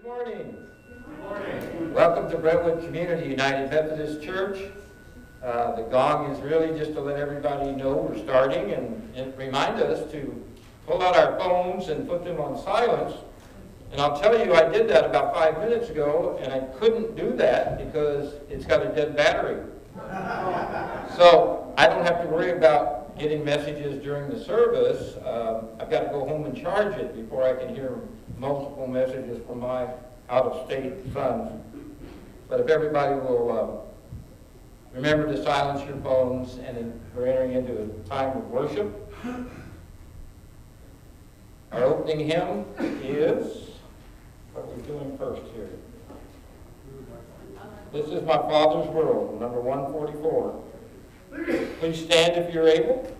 Good morning. Good morning. Welcome to Brentwood Community United Methodist Church. The gong is really just to let everybody know we're starting and remind us to pull out our phones and put them on silence. And I'll tell you, I did that about 5 minutes ago, and I couldn't do that because it's got a dead battery. So I don't have to worry about getting messages during the service. I've got to go home and charge it before I can hear multiple messages from my out-of-state sons. But if everybody will remember to silence your phones, and we're entering into a time of worship. Our opening hymn is, what are we doing first here? This Is My Father's World, number 144. Please stand if you're able.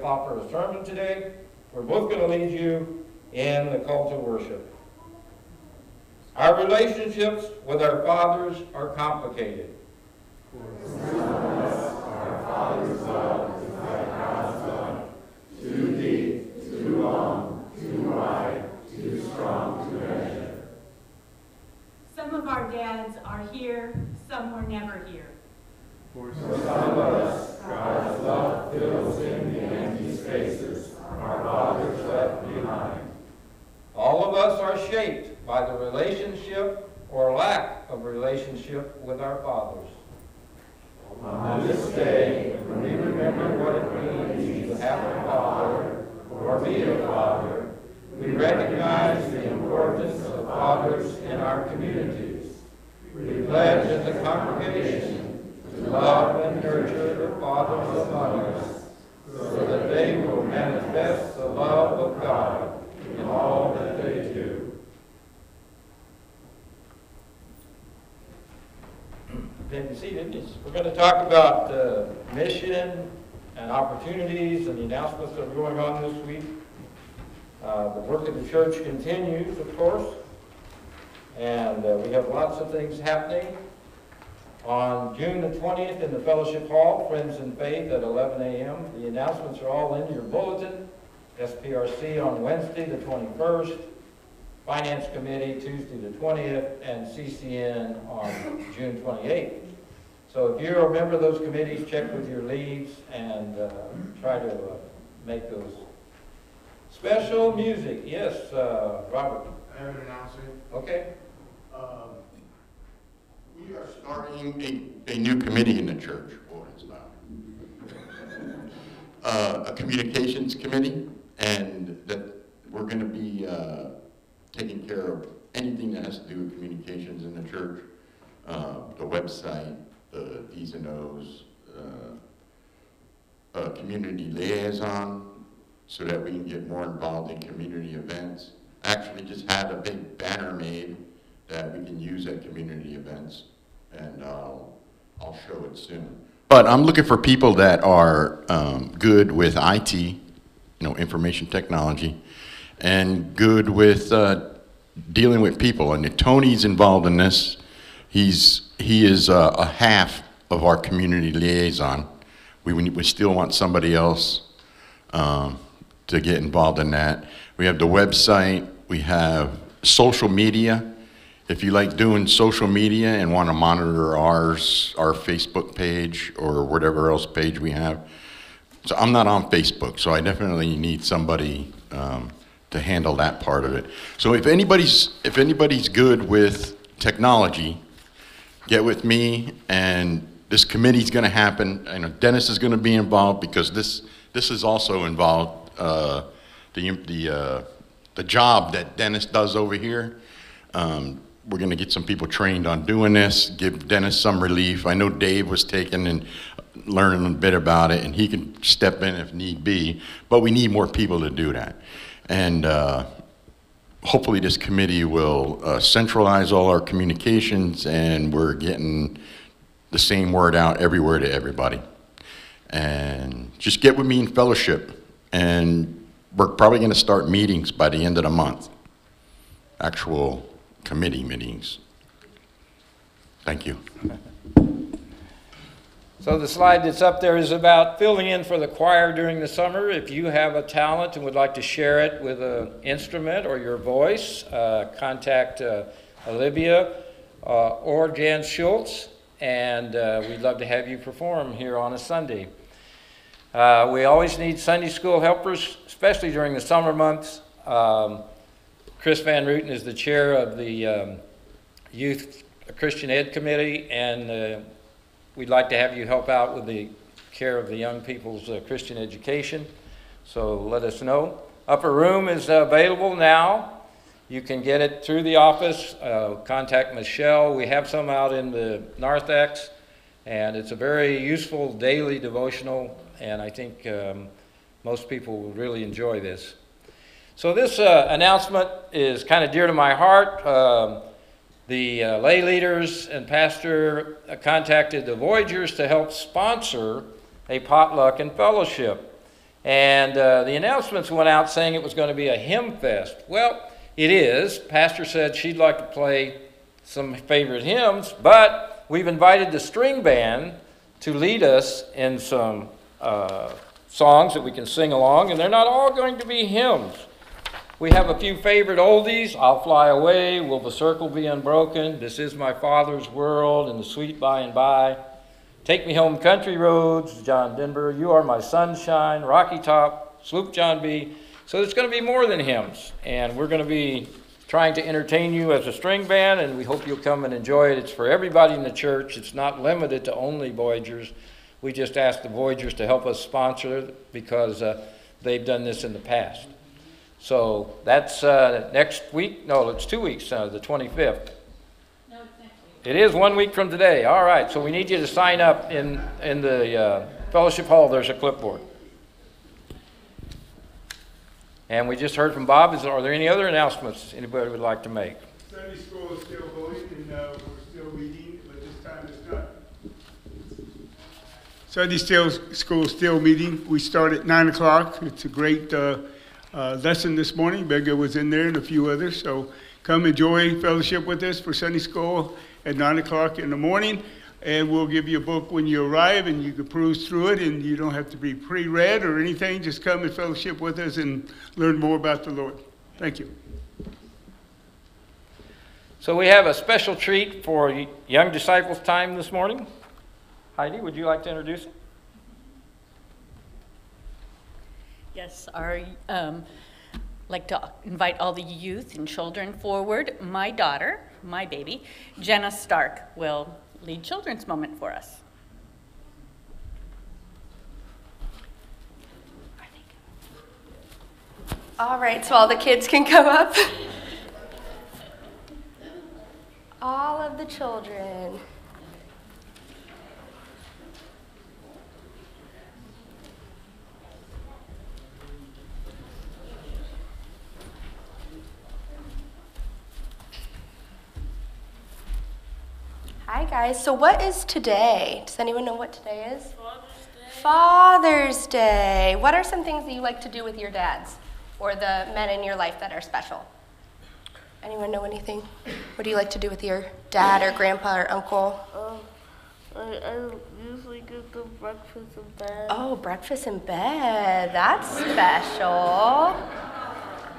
Offer a sermon today. We're both going to lead you in the call to worship. Our relationships with our fathers are complicated. Our father's love is like God's love, too deep, too long, too wide, too strong to measure. Some of our dads are here, some were never here. For some of us, God's love fills in the empty spaces our fathers left behind. All of us are shaped by the relationship or lack of relationship with our fathers. On this day, when we remember what it means to have a father or be a father, we recognize the importance of fathers in our communities. We pledge as a congregation to love and nurture the fathers among us, so that they will manifest the love of God in all that they do. Then you see, we're going to talk about mission and opportunities and the announcements that are going on this week. The work of the church continues, of course, and we have lots of things happening. On June the 20th in the Fellowship Hall, Friends in Faith at 11 a.m. The announcements are all in your bulletin. SPRC on Wednesday the 21st, Finance Committee Tuesday the 20th, and CCN on June 28th. So if you're a member of those committees, check with your leads and try to make those. Special music, yes, Robert. I have an announcement. Okay. We are starting a new committee in the church, or it's not. A communications committee, and that we're going to be taking care of anything that has to do with communications in the church, the website, the D's and O's, a community liaison, so that we can get more involved in community events. Actually just had a big banner made that we can use at community events, and I'll show it soon. But I'm looking for people that are good with IT, information technology, and good with dealing with people. And Tony's involved in this. He is a half of our community liaison. We still want somebody else to get involved in that. We have the website. We have social media. If you like doing social media and want to monitor our Facebook page or whatever else page we have. So I'm not on Facebook, so I definitely need somebody to handle that part of it. So if anybody's good with technology, get with me, and this committee's going to happen. Dennis is going to be involved because this is also involved. The job that Dennis does over here. We're going to get some people trained on doing this, give Dennis some relief. I know Dave was taken and learning a bit about it, and he can step in if need be, but we need more people to do that. And hopefully this committee will centralize all our communications, and we're getting the same word out everywhere to everybody. And just get with me in fellowship, and we're probably going to start meetings by the end of the month, actual committee meetings. Thank you. So the slide that's up there is about filling in for the choir during the summer. If you have a talent and would like to share it with an instrument or your voice, contact Olivia or Jan Schultz, and we'd love to have you perform here on a Sunday. We always need Sunday school helpers, especially during the summer months. Chris Van Rooten is the chair of the Youth Christian Ed Committee, and we'd like to have you help out with the care of the young people's Christian education, so let us know. Upper Room is available now. You can get it through the office. Contact Michelle. We have some out in the narthex, and it's a very useful daily devotional, and I think most people will really enjoy this. So this announcement is kind of dear to my heart. The lay leaders and pastor contacted the Voyagers to help sponsor a potluck and fellowship. And the announcements went out saying it was going to be a hymn fest. Well, it is. Pastor said she'd like to play some favorite hymns, but we've invited the string band to lead us in some songs that we can sing along, and they're not all going to be hymns. We have a few favorite oldies. I'll Fly Away, Will the Circle Be Unbroken, This Is My Father's World, and The Sweet By and By, Take Me Home Country Roads, John Denver, You Are My Sunshine, Rocky Top, Sloop John B. So it's going to be more than hymns, and we're going to be trying to entertain you as a string band, and we hope you'll come and enjoy it. It's for everybody in the church. It's not limited to only Voyagers. We just asked the Voyagers to help us sponsor because they've done this in the past. So that's next week. No, it's 2 weeks, the 25th. No, it's next week. It is 1 week from today. All right, so we need you to sign up in the fellowship hall. There's a clipboard. And we just heard from Bob. Are there any other announcements anybody would like to make? Sunday school is still going, and we're still meeting, but this time it's not. Sunday school is still meeting. We start at 9 o'clock. It's a great lesson this morning. Beggar was in there and a few others. So come enjoy fellowship with us for Sunday school at 9 o'clock in the morning. And we'll give you a book when you arrive, and you can peruse through it, and you don't have to be pre-read or anything. Just come and fellowship with us and learn more about the Lord. Thank you. So we have a special treat for Young Disciples Time this morning. Heidi, would you like to introduce it? Yes, I'd like to invite all the youth and children forward. My daughter, my baby, Jenna Stark, will lead Children's Moment for us. All right, so all the kids can come up. All of the children. Hi guys, so what is today? Does anyone know what today is? Father's Day. What are some things that you like to do with your dads or the men in your life that are special? Anyone know anything? What do you like to do with your dad or grandpa or uncle? I usually get the breakfast in bed. Oh, breakfast in bed. That's special.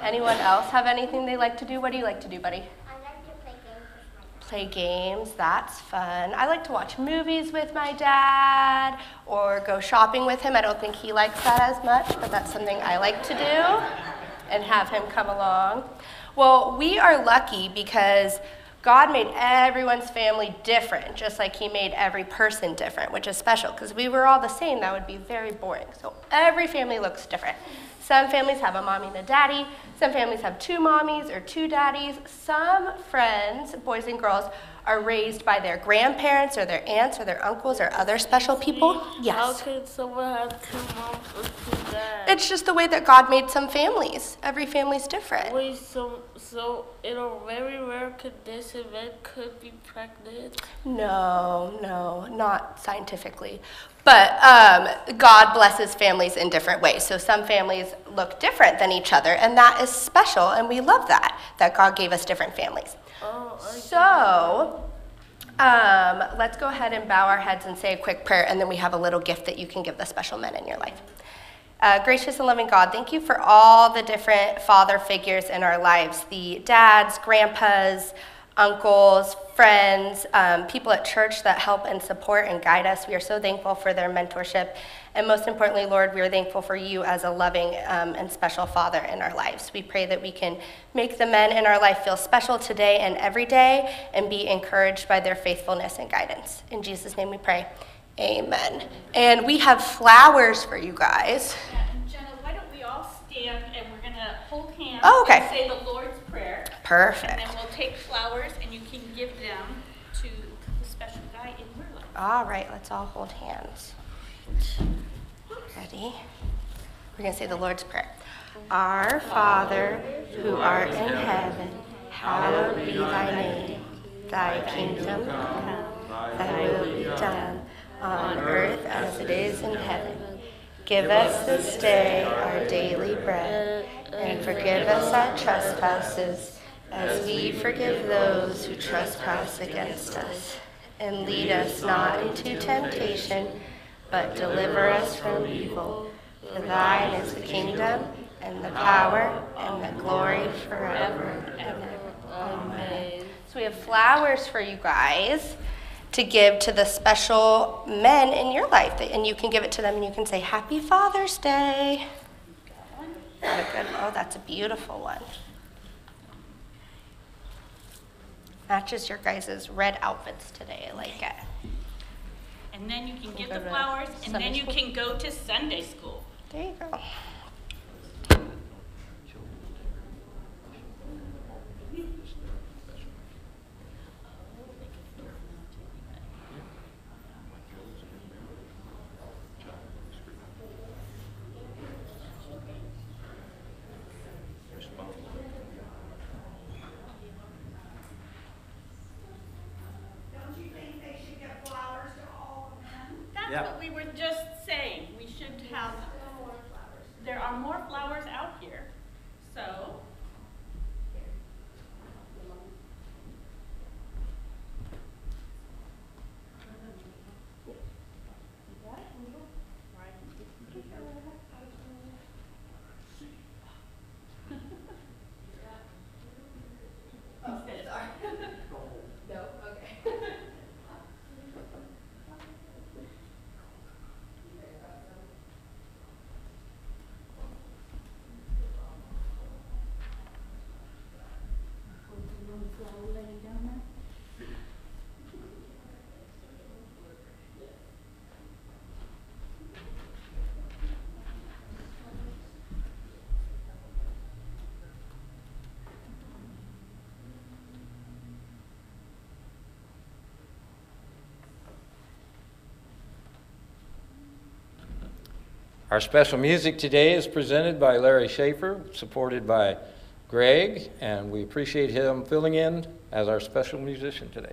Anyone else have anything they like to do? What do you like to do, buddy? I like to play games. Play games. That's fun. I like to watch movies with my dad or go shopping with him. I don't think he likes that as much, but that's something I like to do and have him come along. Well, we are lucky because God made everyone's family different, just like he made every person different, which is special, because if we were all the same, that would be very boring. So every family looks different. Some families have a mommy and a daddy. Some families have two mommies or two daddies. Some friends, boys and girls, are raised by their grandparents or their aunts or their uncles or other special people. Yes. How can someone have two moms or two dads? It's just the way that God made some families. Every family's different. Wait, so in a very rare condition, men could be pregnant? No, not scientifically. But God blesses families in different ways. So some families look different than each other, and that is special, and we love that God gave us different families. Oh, so let's go ahead and bow our heads and say a quick prayer, and then we have a little gift that you can give the special men in your life. Gracious and loving God, thank you for all the different father figures in our lives, the dads, grandpas, uncles, friends, people at church that help and support and guide us. We are so thankful for their mentorship. And most importantly, Lord, we are thankful for you as a loving and special father in our lives. We pray that we can make the men in our life feel special today and every day and be encouraged by their faithfulness and guidance. In Jesus' name we pray, amen. And we have flowers for you guys. Yeah, and Jenna, why don't we all stand and we're going to hold hands and say the Lord's Prayer. Perfect. And then we'll take flowers and you can give them to the special guy in your life. All right, let's all hold hands. Ready? We're going to say the Lord's Prayer. Our Father, who art in heaven, hallowed be thy name. Thy kingdom come, thy will be done, on earth as it is in heaven. Give us this day our daily bread, and forgive us our trespasses, as we forgive those who trespass against us. And lead us not into temptation, but deliver us from evil. For thine is the kingdom, and the power, and the glory forever and ever. Amen. So we have flowers for you guys to give to the special men in your life. And you can give it to them, and you can say, Happy Father's Day. Oh, that's a beautiful one. Matches your guys' red outfits today. I like it. And then you can give the flowers, and then you can go to Sunday school. There you go. Just saying, we should have, there are more flowers out here. the old lady down there? Our special music today is presented by Larry Schaefer, supported by Greg, and we appreciate him filling in as our special musician today.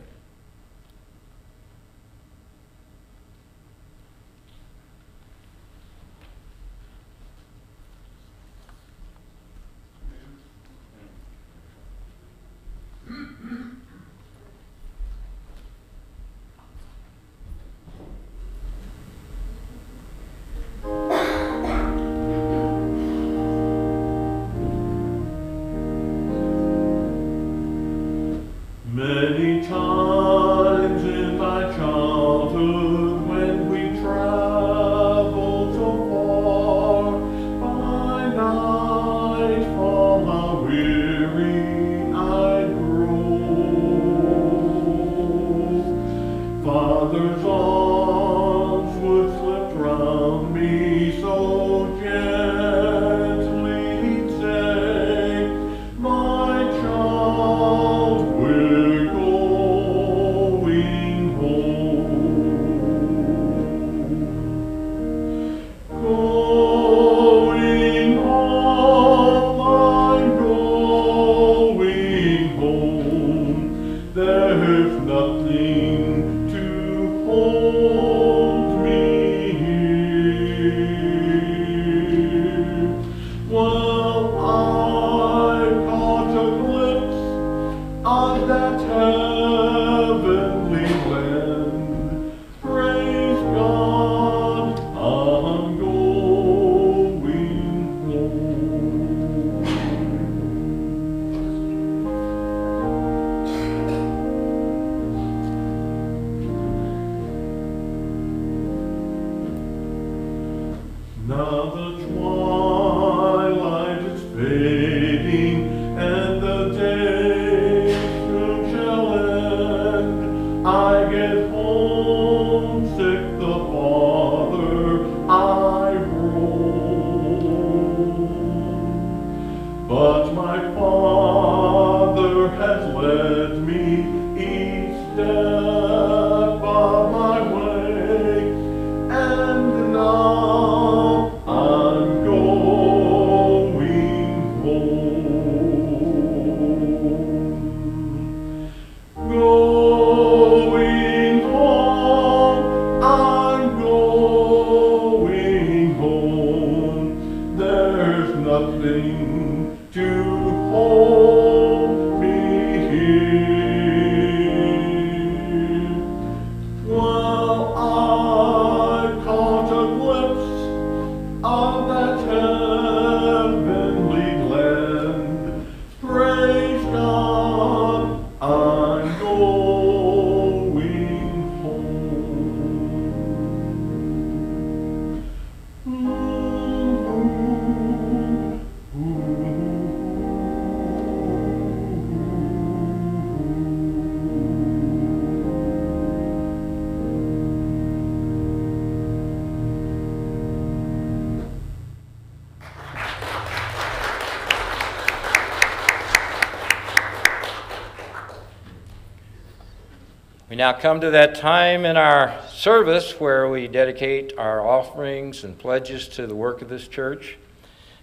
Now come to that time in our service where we dedicate our offerings and pledges to the work of this church.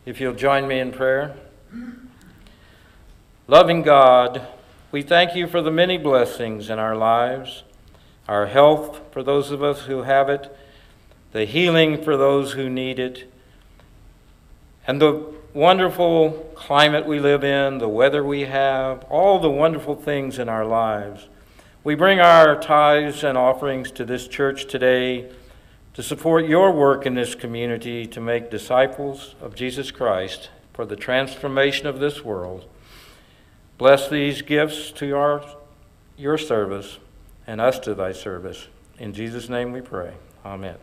If you'll join me in prayer. Loving God, we thank you for the many blessings in our lives, our health for those of us who have it, the healing for those who need it, and the wonderful climate we live in, the weather we have, all the wonderful things in our lives. We bring our tithes and offerings to this church today to support your work in this community to make disciples of Jesus Christ for the transformation of this world. Bless these gifts to your service and us to thy service. In Jesus' name we pray. Amen.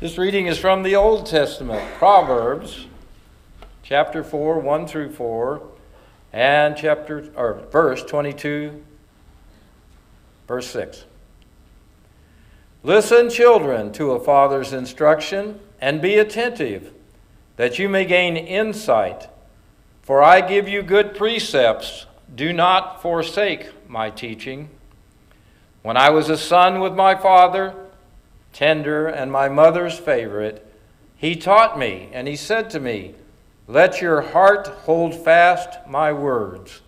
This reading is from the Old Testament, Proverbs chapter 4, 1 through 4, and verse 22, verse 6. Listen, children, to a father's instruction, and be attentive, that you may gain insight. For I give you good precepts. Do not forsake my teaching. When I was a son with my father, tender and my mother's favorite, he taught me, and he said to me, let your heart hold fast my words.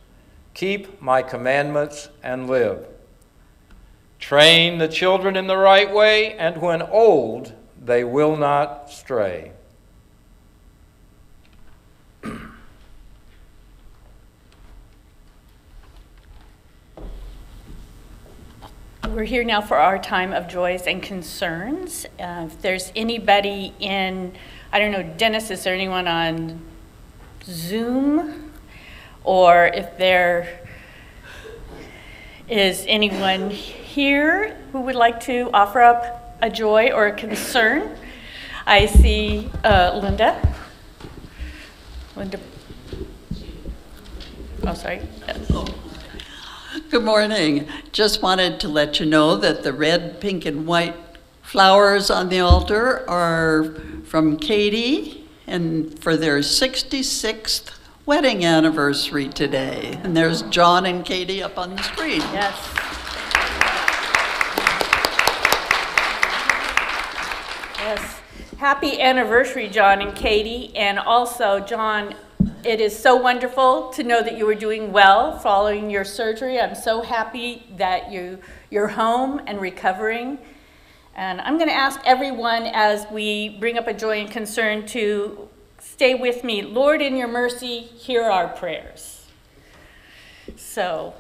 Keep my commandments and live. Train the children in the right way, and when old, they will not stray. We're here now for our time of joys and concerns. If there's anybody in, I don't know, Dennis, is there anyone on Zoom? Or if there is anyone here who would like to offer up a joy or a concern? I see Linda. Linda. Oh, sorry. Good morning. Just wanted to let you know that the red, pink, and white flowers on the altar are from Katie, and for their 66th wedding anniversary today. And there's John and Katie up on the screen. Yes. Yes. Happy anniversary, John and Katie. And also, John, it is so wonderful to know that you are doing well following your surgery. I'm so happy that you're home and recovering. And I'm going to ask everyone, as we bring up a joy and concern, to stay with me. Lord, in your mercy, hear our prayers. So,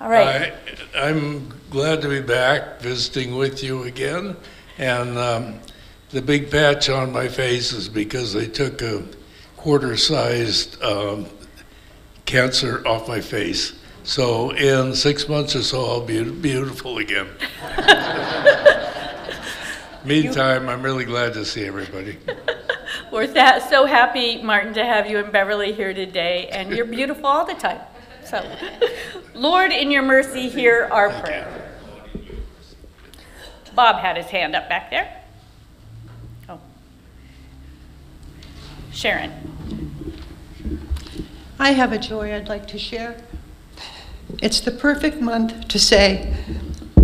all right. I'm glad to be back visiting with you again. And the big patch on my face is because they took a quarter-sized cancer off my face. So in 6 months or so, I'll be beautiful again. Meantime, I'm really glad to see everybody. We're so happy, Martin, to have you and Beverly here today. And you're beautiful all the time. So, Lord, in your mercy, hear our prayer. Bob had his hand up back there. Oh. Sharon. I have a joy I'd like to share. It's the perfect month to say,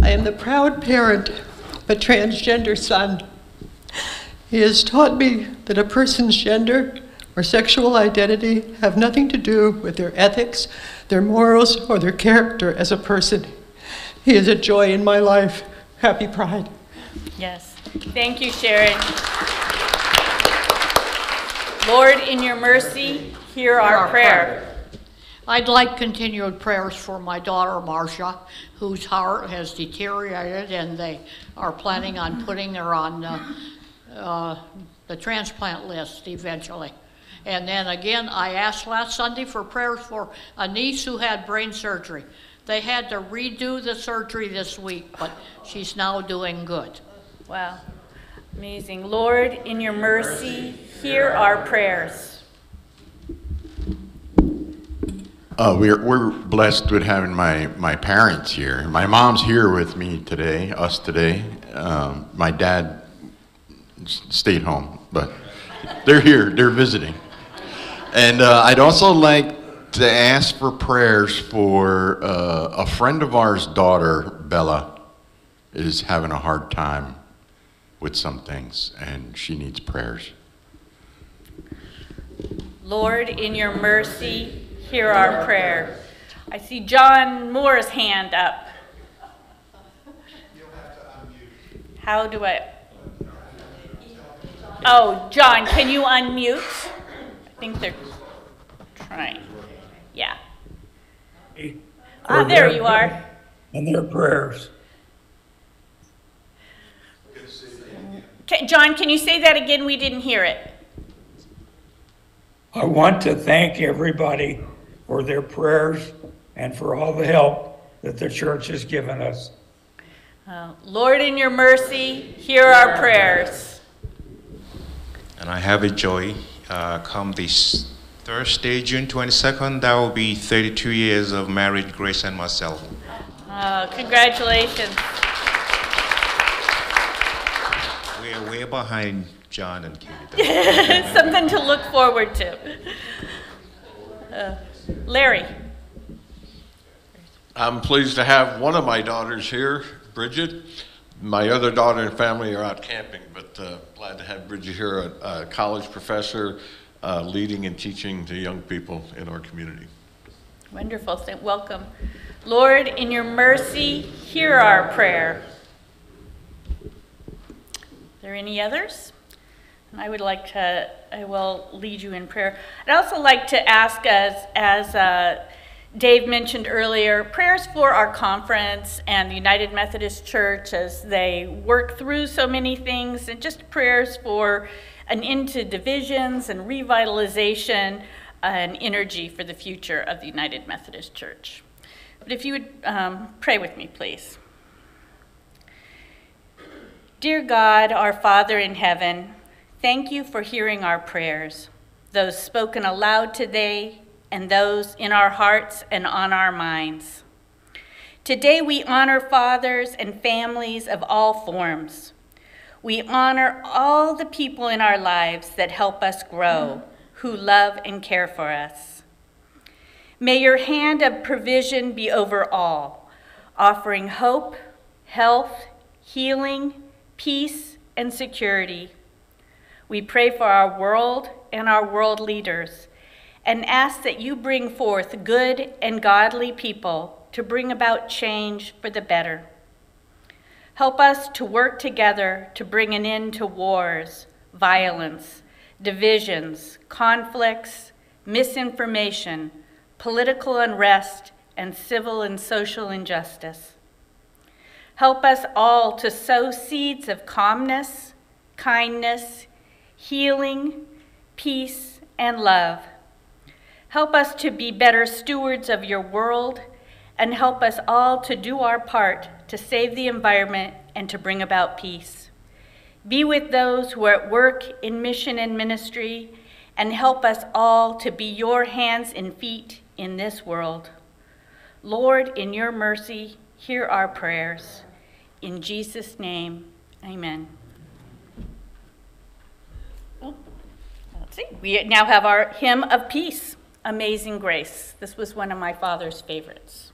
I am the proud parent of a transgender son. He has taught me that a person's gender or sexual identity have nothing to do with their ethics, their morals, or their character as a person. He is a joy in my life. Happy Pride. Yes. Thank you, Sharon. Lord, in your mercy, hear our prayer. I'd like continued prayers for my daughter, Marsha, whose heart has deteriorated, and they are planning on putting her on the transplant list eventually. And then again, I asked last Sunday for prayers for a niece who had brain surgery. They had to redo the surgery this week, but she's now doing good. Wow. Amazing. Lord, in your mercy, hear our prayers. We're blessed with having my parents here. My mom's here with me today, my dad stayed home, but they're here, they're visiting. And I'd also like to ask for prayers for a friend of ours' daughter, Bella, is having a hard time with some things, and she needs prayers. Lord, in your mercy, hear our prayer. I see John Moore's hand up. You'll have to unmute. How do I? Oh, John, can you unmute? I think they're trying. Yeah. Ah, there you are. And their prayers. John, can you say that again? We didn't hear it. I want to thank everybody for their prayers and for all the help that the church has given us. Lord, in your mercy, hear our prayers. And I have a joy. Come this Thursday, June 22nd, that will be 32 years of marriage, Grace and myself. Congratulations. We're way behind John and Kate. Something to look forward to. Larry. I'm pleased to have one of my daughters here, Bridget. My other daughter and family are out camping, but glad to have Bridget here, a college professor leading and teaching to young people in our community. Wonderful. Welcome. Lord, in your mercy, hear our prayer. Are there any others? I would like to, I will lead you in prayer. I'd also like to ask us, as Dave mentioned earlier, prayers for our conference and the United Methodist Church as they work through so many things, and just prayers for an end to divisions and revitalization and energy for the future of the United Methodist Church. But if you would pray with me, please. Dear God, our Father in heaven, thank you for hearing our prayers, those spoken aloud today, and those in our hearts and on our minds. Today we honor fathers and families of all forms. We honor all the people in our lives that help us grow, who love and care for us. May your hand of provision be over all, offering hope, health, healing, peace, and security. We pray for our world and our world leaders, and ask that you bring forth good and godly people to bring about change for the better. Help us to work together to bring an end to wars, violence, divisions, conflicts, misinformation, political unrest, and civil and social injustice. Help us all to sow seeds of calmness, kindness, healing, peace, and love. Help us to be better stewards of your world, and help us all to do our part to save the environment and to bring about peace. Be with those who are at work in mission and ministry, and help us all to be your hands and feet in this world. Lord, in your mercy, hear our prayers. In Jesus' name, amen. Oh, let's see. We now have our hymn of peace. Amazing Grace. This was one of my father's favorites.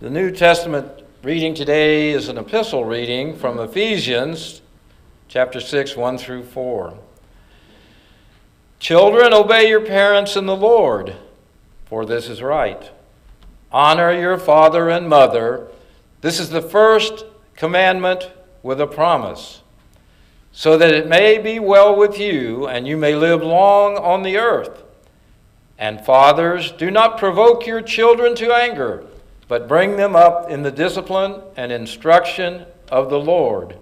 The New Testament reading today is an epistle reading from Ephesians chapter 6, 1 through 4. Children, obey your parents in the Lord, for this is right. Honor your father and mother. This is the first commandment with a promise, so that it may be well with you and you may live long on the earth. And fathers, do not provoke your children to anger, but bring them up in the discipline and instruction of the Lord.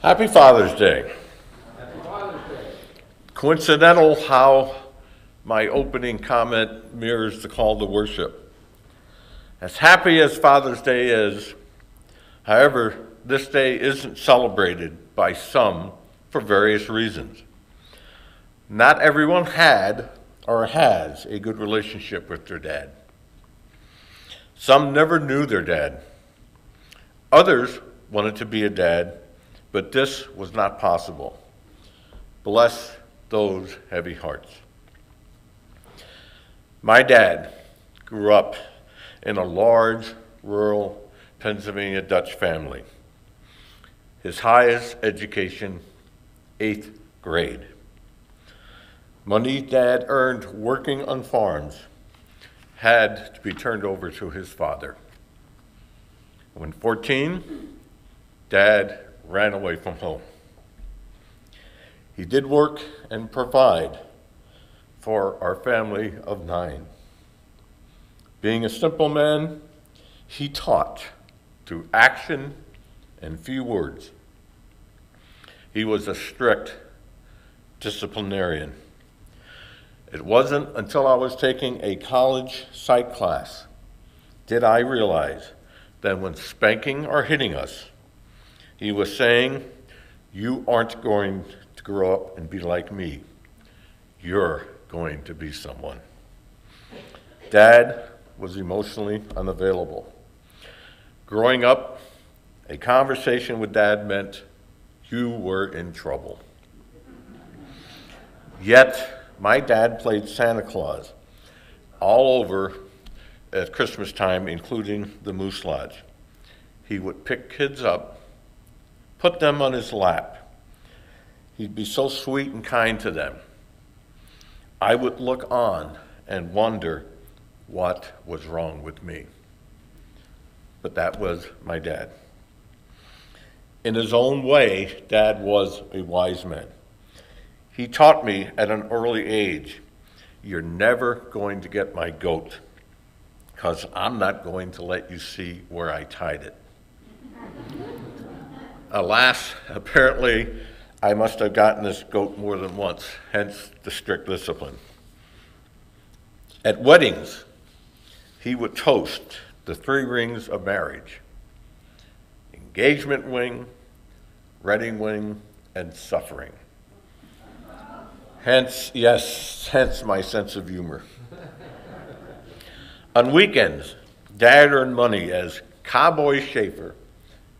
Happy Father's Day. Coincidental how my opening comment mirrors the call to worship. As happy as Father's Day is, however, this day isn't celebrated by some for various reasons. Not everyone had or has a good relationship with their dad. Some never knew their dad. Others wanted to be a dad, but this was not possible. Bless those heavy hearts. My dad grew up in a large, rural Pennsylvania Dutch family. His highest education, 8th grade. Money Dad earned working on farms had to be turned over to his father. When 14, Dad ran away from home. He did work and provide for our family of 9. Being a simple man, he taught through action and few words. He was a strict disciplinarian. It wasn't until I was taking a college psych class did I realize that when spanking or hitting us, he was saying, "You aren't going to grow up and be like me. You're going to be someone." Dad was emotionally unavailable. Growing up, a conversation with Dad meant you were in trouble. Yet, my dad played Santa Claus all over at Christmas time, including the Moose Lodge. He would pick kids up, put them on his lap. He'd be so sweet and kind to them. I would look on and wonder what was wrong with me. But that was my dad. In his own way, Dad was a wise man. He taught me at an early age, "You're never going to get my goat, because I'm not going to let you see where I tied it." Alas, apparently, I must have gotten this goat more than once, hence the strict discipline. At weddings, he would toast the 3 rings of marriage: engagement ring, wedding ring, and suffering. Hence my sense of humor. On weekends, Dad earned money as Cowboy Schaefer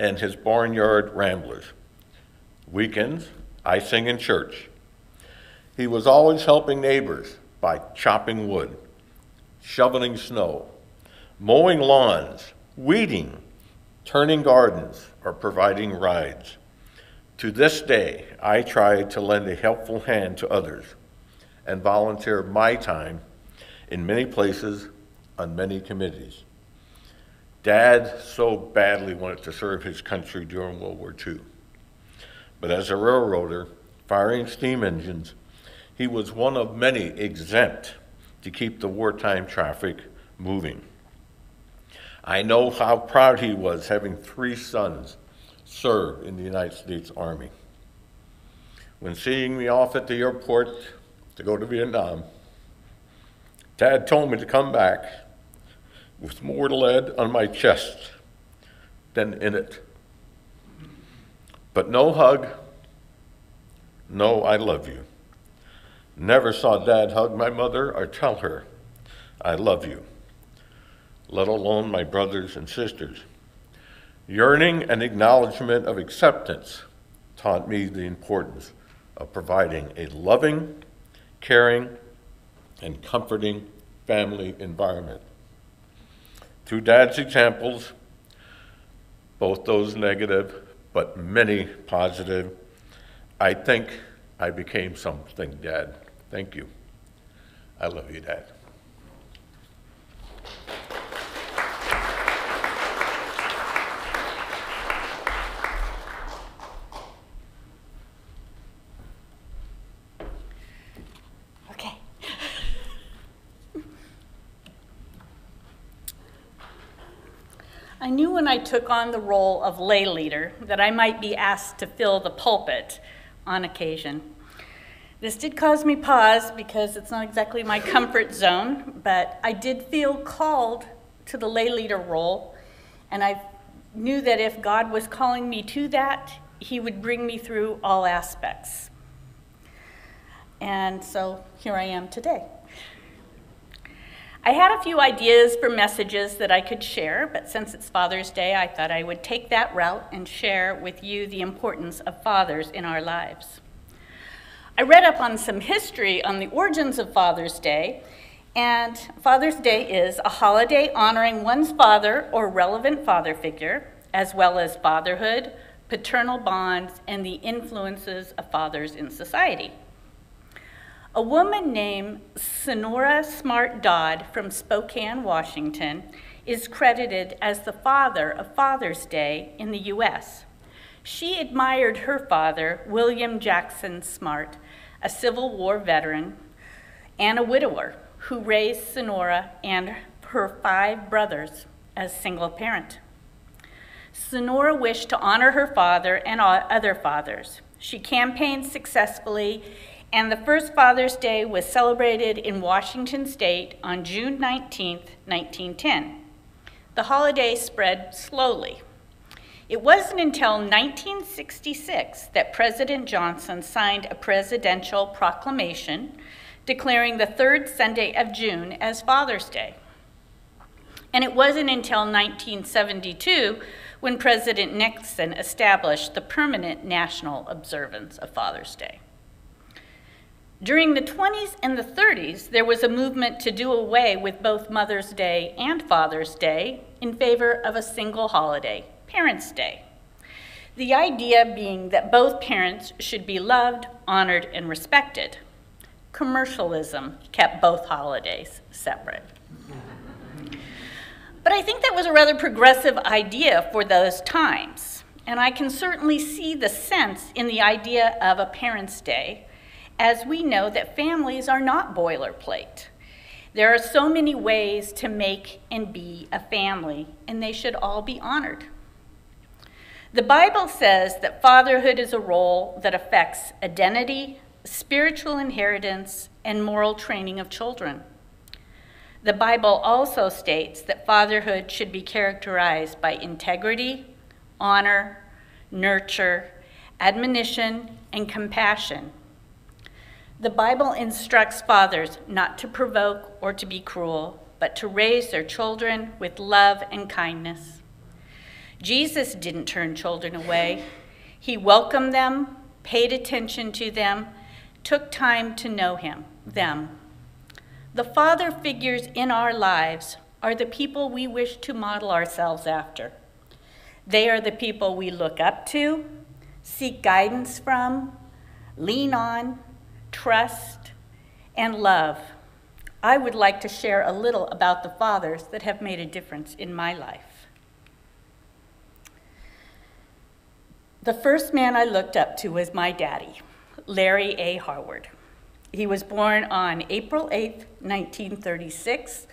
and his barnyard ramblers. Weekends, I sing in church. He was always helping neighbors by chopping wood, shoveling snow, mowing lawns, weeding, turning gardens, or providing rides. To this day, I try to lend a helpful hand to others and volunteer my time in many places on many committees. Dad so badly wanted to serve his country during World War II. But as a railroader, firing steam engines, he was one of many exempt to keep the wartime traffic moving. I know how proud he was having 3 sons serve in the United States Army. When seeing me off at the airport to go to Vietnam, Dad told me to come back with more lead on my chest than in it. But no hug, No, I love you. Never saw Dad hug my mother or tell her, I love you, let alone my brothers and sisters. Yearning and acknowledgement of acceptance taught me the importance of providing a loving, caring, and comforting family environment. Through Dad's examples, both those negative but many positive, I think I became something, Dad. Thank you. I love you, Dad. I knew when I took on the role of lay leader that I might be asked to fill the pulpit on occasion. This did cause me pause because it's not exactly my comfort zone, but I did feel called to the lay leader role, and I knew that if God was calling me to that, he would bring me through all aspects. And so here I am today. I had a few ideas for messages that I could share, but since it's Father's Day, I thought I would take that route and share with you the importance of fathers in our lives. I read up on some history on the origins of Father's Day, and Father's Day is a holiday honoring one's father or relevant father figure, as well as fatherhood, paternal bonds, and the influences of fathers in society. A woman named Sonora Smart Dodd from Spokane, Washington, is credited as the father of Father's Day in the U.S. She admired her father, William Jackson Smart, a Civil War veteran and a widower who raised Sonora and her 5 brothers as single parent. Sonora wished to honor her father and other fathers. She campaigned successfully, and the first Father's Day was celebrated in Washington State on June 19, 1910. The holiday spread slowly. It wasn't until 1966 that President Johnson signed a presidential proclamation declaring the 3rd Sunday of June as Father's Day. And it wasn't until 1972 when President Nixon established the permanent national observance of Father's Day. During the 20s and the 30s, there was a movement to do away with both Mother's Day and Father's Day in favor of a single holiday, Parents' Day. The idea being that both parents should be loved, honored, and respected. Commercialism kept both holidays separate. But I think that was a rather progressive idea for those times, and I can certainly see the sense in the idea of a Parents' Day, as we know that families are not boilerplate. There are so many ways to make and be a family, and they should all be honored. The Bible says that fatherhood is a role that affects identity, spiritual inheritance, and moral training of children. The Bible also states that fatherhood should be characterized by integrity, honor, nurture, admonition, and compassion. The Bible instructs fathers not to provoke or to be cruel, but to raise their children with love and kindness. Jesus didn't turn children away. He welcomed them, paid attention to them, took time to know them. The father figures in our lives are the people we wish to model ourselves after. They are the people we look up to, seek guidance from, lean on, trust, and love. I would like to share a little about the fathers that have made a difference in my life. The first man I looked up to was my daddy, Larry A. Harward. He was born on April 8, 1936,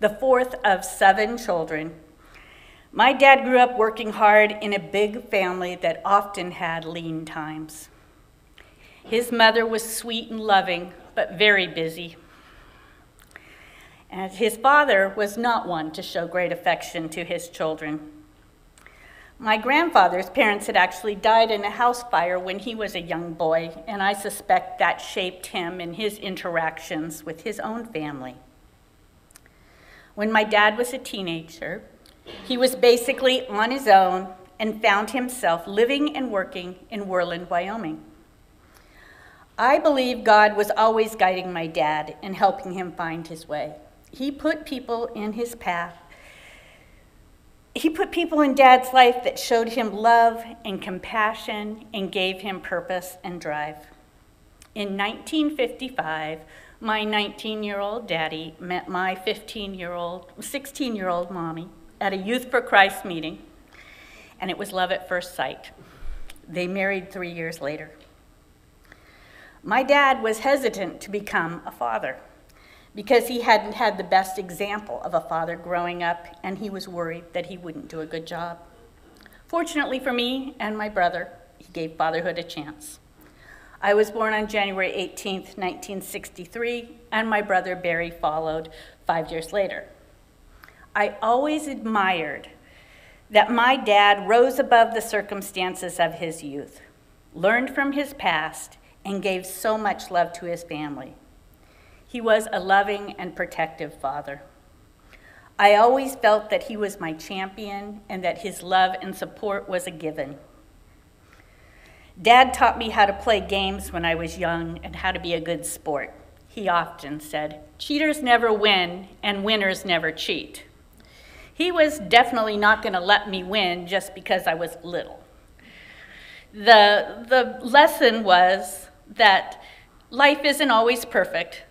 the 4th of 7 children. My dad grew up working hard in a big family that often had lean times. His mother was sweet and loving, but very busy. And his father was not one to show great affection to his children. My grandfather's parents had actually died in a house fire when he was a young boy, and I suspect that shaped him in his interactions with his own family. When my dad was a teenager, he was basically on his own and found himself living and working in Worland, Wyoming. I believe God was always guiding my dad and helping him find his way. He put people in his path. He put people in Dad's life that showed him love and compassion and gave him purpose and drive. In 1955, my 19-year-old daddy met my 16-year-old mommy at a Youth for Christ meeting, and it was love at first sight. They married 3 years later. My dad was hesitant to become a father because he hadn't had the best example of a father growing up, and he was worried that he wouldn't do a good job. Fortunately for me and my brother, he gave fatherhood a chance. I was born on January 18th, 1963, and my brother Barry followed 5 years later. I always admired that my dad rose above the circumstances of his youth, learned from his past, and gave so much love to his family. He was a loving and protective father. I always felt that he was my champion and that his love and support was a given. Dad taught me how to play games when I was young and how to be a good sport. He often said, "Cheaters never win and winners never cheat." He was definitely not going to let me win just because I was little. The lesson was that life isn't always perfect,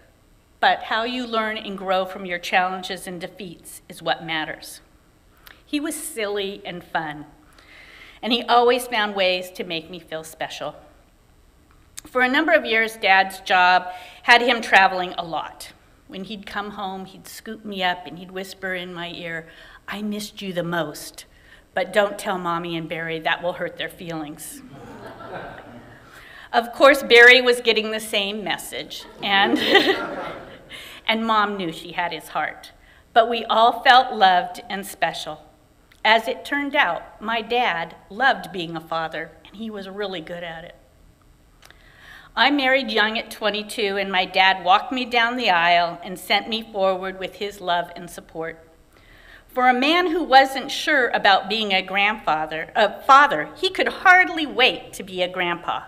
but how you learn and grow from your challenges and defeats is what matters. He was silly and fun, and he always found ways to make me feel special. For a number of years, Dad's job had him traveling a lot. When he'd come home, he'd scoop me up and he'd whisper in my ear, "I missed you the most, but don't tell Mommy and Barry, that will hurt their feelings." Of course, Barry was getting the same message, and and Mom knew she had his heart, but we all felt loved and special. As it turned out, my dad loved being a father, and he was really good at it. I married young at 22, and my dad walked me down the aisle and sent me forward with his love and support. For a man who wasn't sure about being a father, he could hardly wait to be a grandpa.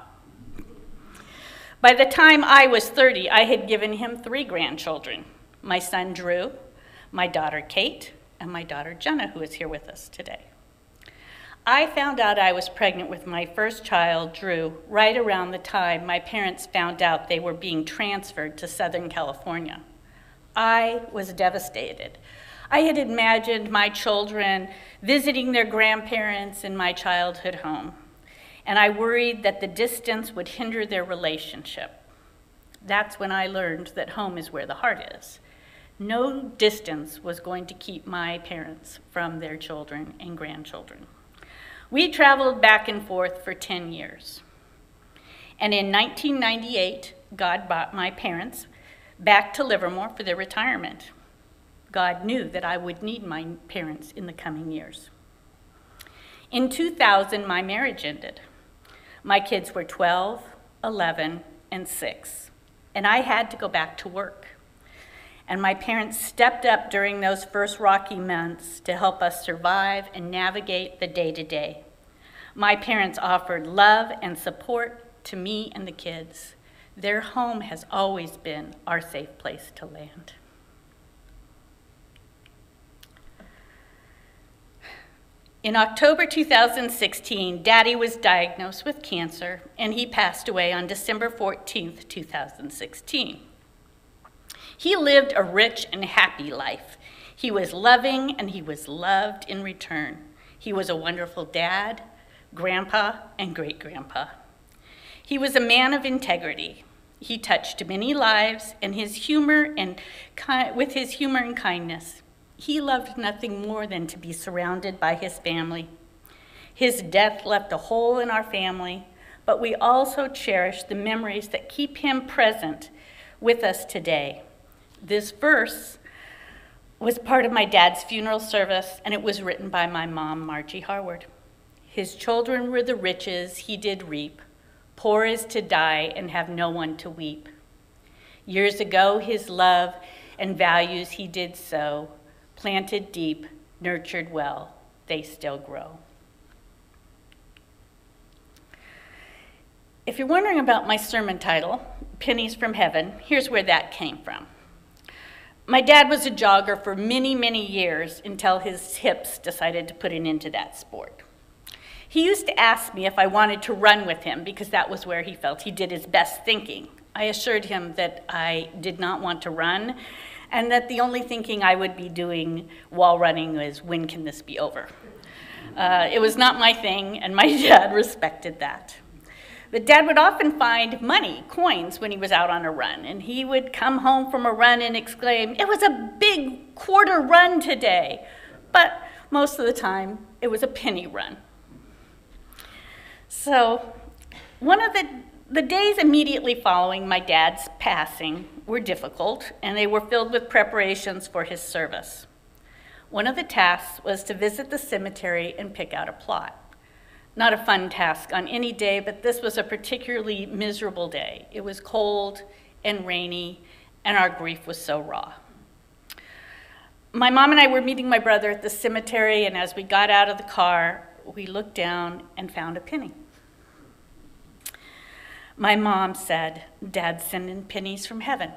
By the time I was 30, I had given him 3 grandchildren, my son Drew, my daughter Kate, and my daughter Jenna, who is here with us today. I found out I was pregnant with my first child, Drew, right around the time my parents found out they were being transferred to Southern California. I was devastated. I had imagined my children visiting their grandparents in my childhood home, and I worried that the distance would hinder their relationship. That's when I learned that home is where the heart is. No distance was going to keep my parents from their children and grandchildren. We traveled back and forth for 10 years. And in 1998, God brought my parents back to Livermore for their retirement. God knew that I would need my parents in the coming years. In 2000, my marriage ended. My kids were 12, 11, and 6, and I had to go back to work. And my parents stepped up during those first rocky months to help us survive and navigate the day-to-day. My parents offered love and support to me and the kids. Their home has always been our safe place to land. In October 2016, Daddy was diagnosed with cancer, and he passed away on December 14th, 2016. He lived a rich and happy life. He was loving, and he was loved in return. He was a wonderful dad, grandpa, and great-grandpa. He was a man of integrity. He touched many lives, and with his humor and kindness, he loved nothing more than to be surrounded by his family. His death left a hole in our family, but we also cherish the memories that keep him present with us today. This verse was part of my dad's funeral service, and it was written by my mom, Margie Harward. His children were the riches he did reap. Poor is to die and have no one to weep. Years ago, his love and values he did sow. Planted deep, nurtured well, they still grow. If you're wondering about my sermon title, Pennies from Heaven, here's where that came from. My dad was a jogger for many, many years until his hips decided to put an end to that sport. He used to ask me if I wanted to run with him because that was where he felt he did his best thinking. I assured him that I did not want to run and that the only thinking I would be doing while running was, when can this be over? It was not my thing, and my dad respected that. But Dad would often find money, coins, when he was out on a run, and he would come home from a run and exclaim, "It was a big quarter run today." But most of the time, it was a penny run. So one of the days immediately following my dad's passing were difficult, and they were filled with preparations for his service. One of the tasks was to visit the cemetery and pick out a plot. Not a fun task on any day, but this was a particularly miserable day. It was cold and rainy, and our grief was so raw. My mom and I were meeting my brother at the cemetery, and as we got out of the car, we looked down and found a penny. My mom said, "Dad's sending pennies from heaven."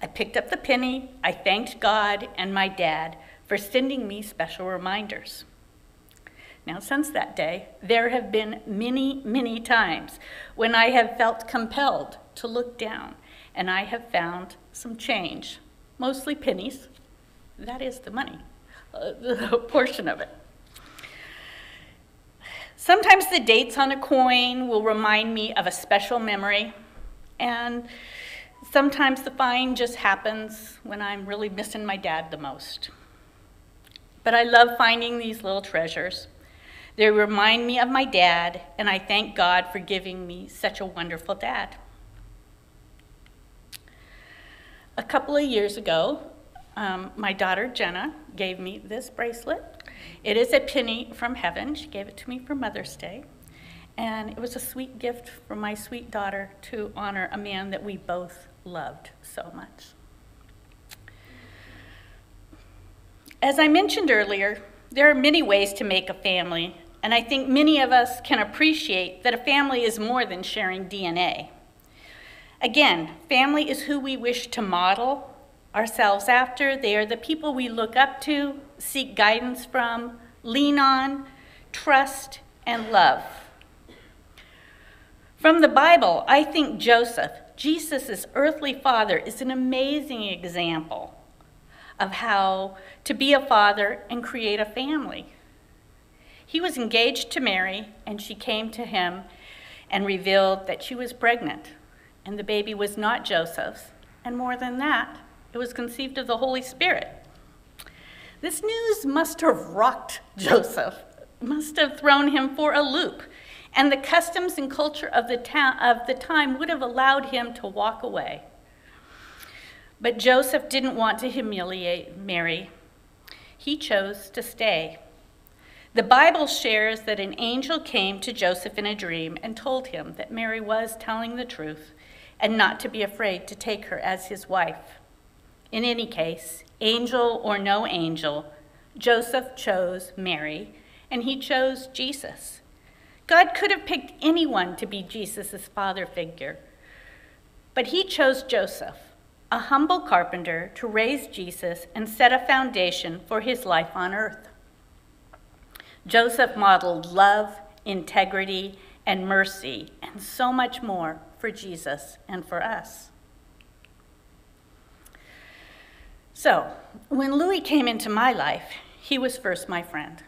I picked up the penny, I thanked God and my dad for sending me special reminders. Now, since that day, there have been many, many times when I have felt compelled to look down, and I have found some change, mostly pennies. That is the money, the portion of it. Sometimes the dates on a coin will remind me of a special memory, and sometimes the find just happens when I'm really missing my dad the most. But I love finding these little treasures. They remind me of my dad, and I thank God for giving me such a wonderful dad. A couple of years ago, my daughter Jenna gave me this bracelet. It is a penny from heaven. She gave it to me for Mother's Day. And it was a sweet gift from my sweet daughter to honor a man that we both loved so much. As I mentioned earlier, there are many ways to make a family, and I think many of us can appreciate that a family is more than sharing DNA. Again, family is who we wish to model ourselves after. They are the people we look up to, seek guidance from, lean on, trust, and love. From the Bible, I think Joseph, Jesus' earthly father, is an amazing example of how to be a father and create a family. He was engaged to Mary, and she came to him and revealed that she was pregnant, and the baby was not Joseph's, and more than that, it was conceived of the Holy Spirit. This news must have rocked Joseph, must have thrown him for a loop, and the customs and culture of the time would have allowed him to walk away. But Joseph didn't want to humiliate Mary. He chose to stay. The Bible shares that an angel came to Joseph in a dream and told him that Mary was telling the truth and not to be afraid to take her as his wife. In any case, angel or no angel, Joseph chose Mary, and he chose Jesus. God could have picked anyone to be Jesus' father figure, but he chose Joseph, a humble carpenter, to raise Jesus and set a foundation for his life on earth. Joseph modeled love, integrity, and mercy, and so much more for Jesus and for us. So, when Louis came into my life, he was first my friend.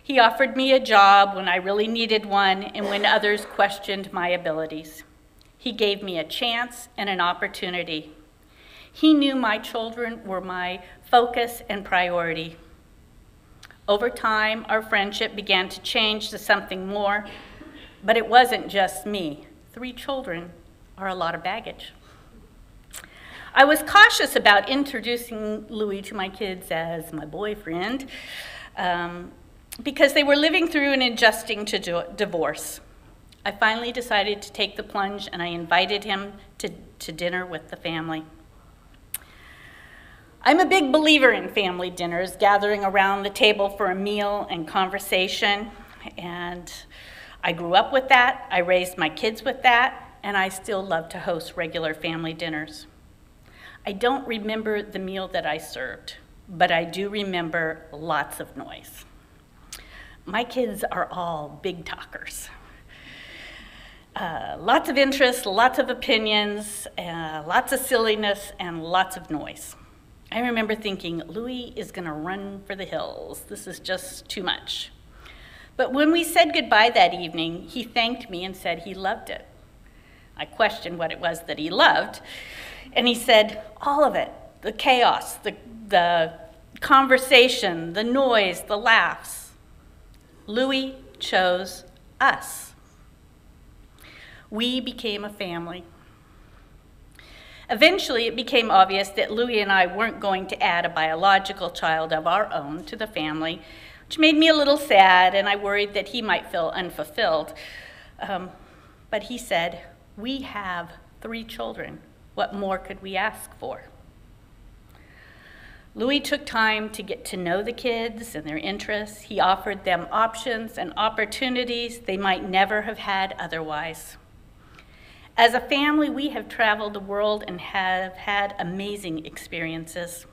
He offered me a job when I really needed one and when others questioned my abilities. He gave me a chance and an opportunity. He knew my children were my focus and priority. Over time, our friendship began to change to something more, but it wasn't just me. 3 children are a lot of baggage. I was cautious about introducing Louis to my kids as my boyfriend. because they were living through and adjusting to divorce. I finally decided to take the plunge, and I invited him to dinner with the family. I'm a big believer in family dinners, gathering around the table for a meal and conversation, and I grew up with that, I raised my kids with that, and I still love to host regular family dinners. I don't remember the meal that I served, but I do remember lots of noise. My kids are all big talkers. Lots of interest, lots of opinions, lots of silliness, and lots of noise. I remember thinking, Louis is gonna run for the hills. This is just too much. But when we said goodbye that evening, he thanked me and said he loved it. I questioned what it was that he loved, and he said, all of it, the chaos, the conversation, the noise, the laughs. Louis chose us. We became a family. Eventually, it became obvious that Louis and I weren't going to add a biological child of our own to the family, which made me a little sad, and I worried that he might feel unfulfilled. But he said, we have 3 children. What more could we ask for? Louis took time to get to know the kids and their interests. He offered them options and opportunities they might never have had otherwise. As a family, we have traveled the world and have had amazing experiences.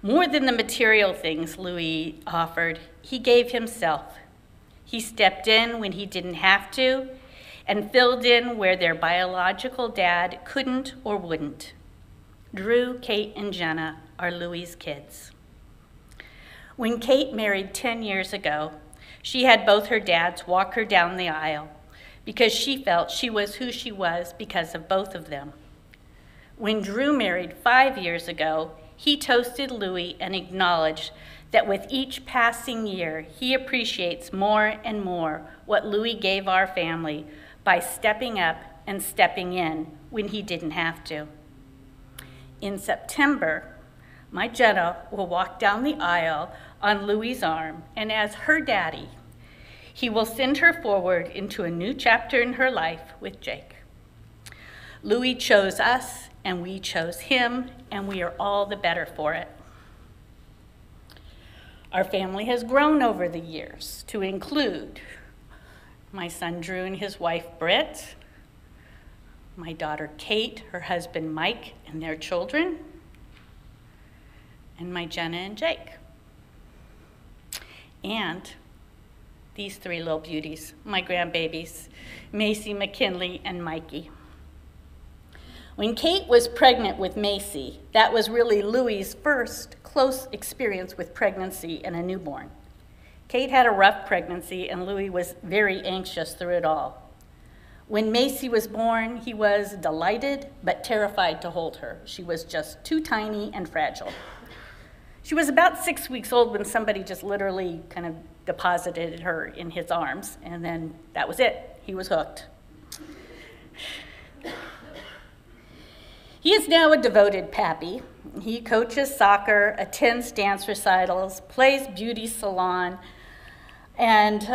More than the material things Louis offered, he gave himself. He stepped in when he didn't have to and filled in where their biological dad couldn't or wouldn't. Drew, Kate, and Jenna are Louis's kids. When Kate married 10 years ago, she had both her dads walk her down the aisle because she felt she was who she was because of both of them. When Drew married 5 years ago, he toasted Louis and acknowledged that with each passing year, he appreciates more and more what Louis gave our family by stepping up and stepping in when he didn't have to. In September, my Jenna will walk down the aisle on Louis's arm, and as her daddy, he will send her forward into a new chapter in her life with Jake. Louis chose us, and we chose him, and we are all the better for it. Our family has grown over the years to include my son Drew and his wife Britt, my daughter Kate, her husband Mike, and their children, and my Jenna and Jake, and these 3 little beauties, my grandbabies, Macy, McKinley, and Mikey. When Kate was pregnant with Macy, that was really Louis's first close experience with pregnancy and a newborn. Kate had a rough pregnancy, and Louis was very anxious through it all. When Macy was born, he was delighted but terrified to hold her. She was just too tiny and fragile. She was about 6 weeks old when somebody just literally kind of deposited her in his arms, and then that was it. He was hooked. He is now a devoted pappy. He coaches soccer, attends dance recitals, plays beauty salon, and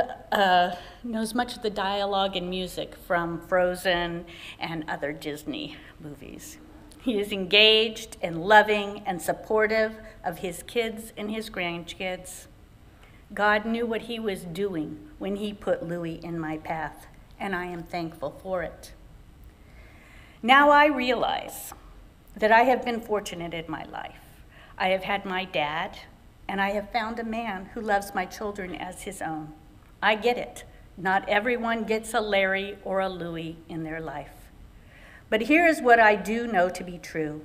knows much of the dialogue and music from Frozen and other Disney movies. He is engaged and loving and supportive of his kids and his grandkids. God knew what he was doing when he put Louis in my path, and I am thankful for it. Now I realize that I have been fortunate in my life. I have had my dad, and I have found a man who loves my children as his own. I get it. Not everyone gets a Larry or a Louis in their life. But here is what I do know to be true.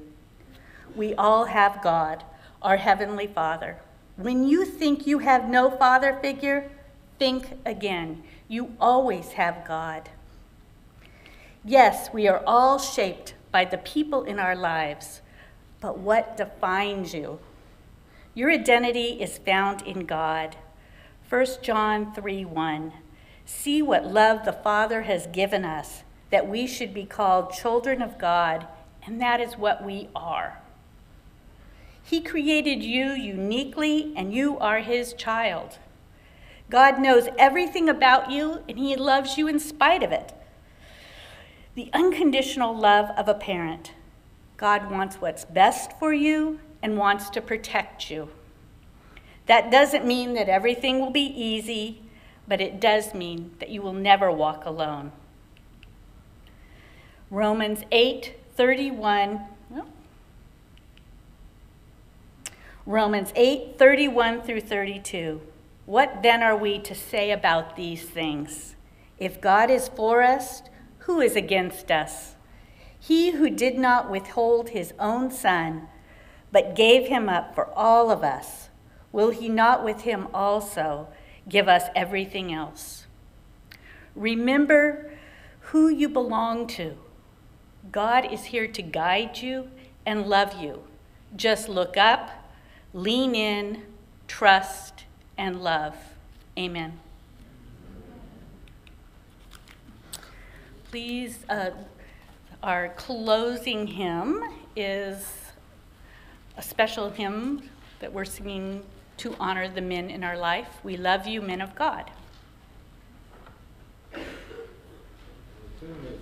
We all have God, our Heavenly Father. When you think you have no father figure, think again. You always have God. Yes, we are all shaped by the people in our lives, but what defines you? Your identity is found in God. 1 John 3:1. See what love the Father has given us, that we should be called children of God, and that is what we are. He created you uniquely, and you are his child. God knows everything about you, and he loves you in spite of it. The unconditional love of a parent. God wants what's best for you and wants to protect you. That doesn't mean that everything will be easy, but it does mean that you will never walk alone. Romans 8:31. Romans 8:31 through 32. What then are we to say about these things? If God is for us, who is against us? He who did not withhold his own son, but gave him up for all of us, will he not with him also give us everything else? Remember who you belong to. God is here to guide you and love you. Just look up, lean in, trust, and love. Amen. Please, our closing hymn is a special hymn that we're singing to honor the men in our life. We love you, men of God. The tune is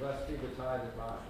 "Blessed Be the Tide That Rises."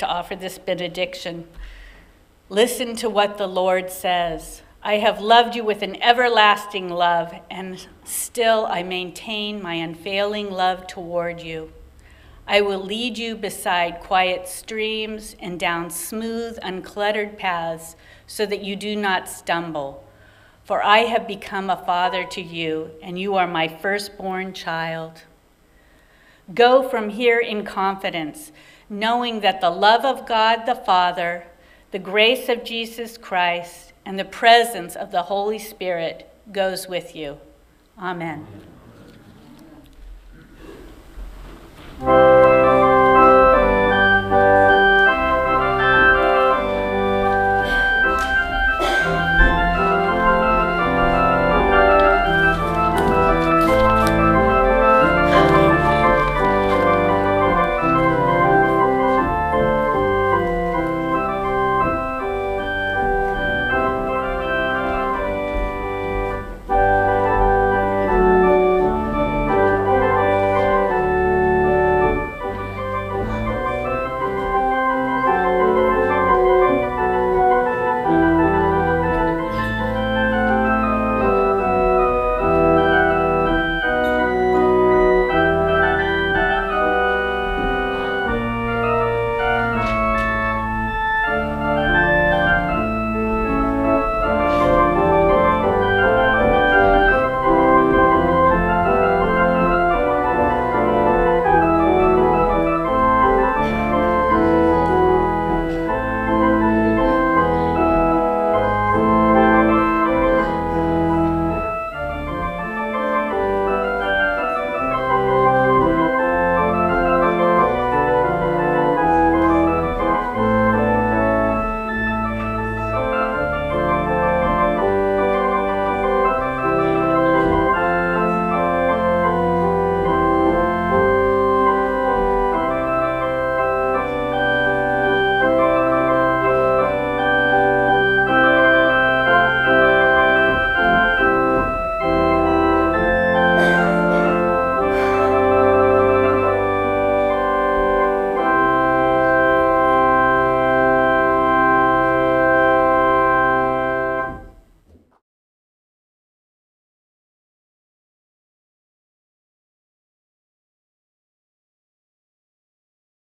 To offer this benediction. Listen to what the Lord says. I have loved you with an everlasting love, and still I maintain my unfailing love toward you. I will lead you beside quiet streams and down smooth, uncluttered paths so that you do not stumble. For I have become a father to you, and you are my firstborn child. Go from here in confidence, knowing that the love of God the Father, the grace of Jesus Christ, and the presence of the Holy Spirit goes with you. Amen.